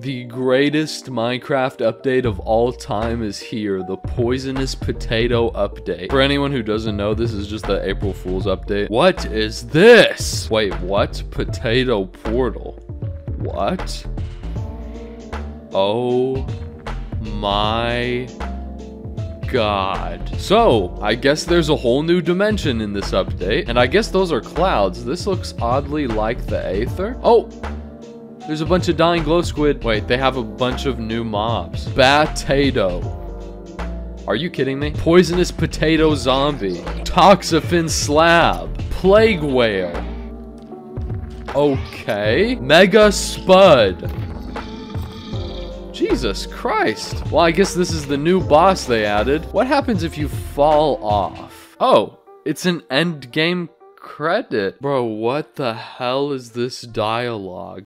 The greatest Minecraft update of all time is here, the poisonous potato update. For anyone who doesn't know, this is just the April Fool's update. What is this? Wait, what? Potato portal. What? Oh my god. So, I guess there's a whole new dimension in this update, and I guess those are clouds. This looks oddly like the Aether. Oh! There's a bunch of dying glow squid. Wait, they have a bunch of new mobs. Batato. Are you kidding me? Poisonous potato zombie. Toxifin slab. Plague whale. Okay. Mega spud. Jesus Christ. Well, I guess this is the new boss they added. What happens if you fall off? Oh, it's an endgame credit. Bro, what the hell is this dialogue?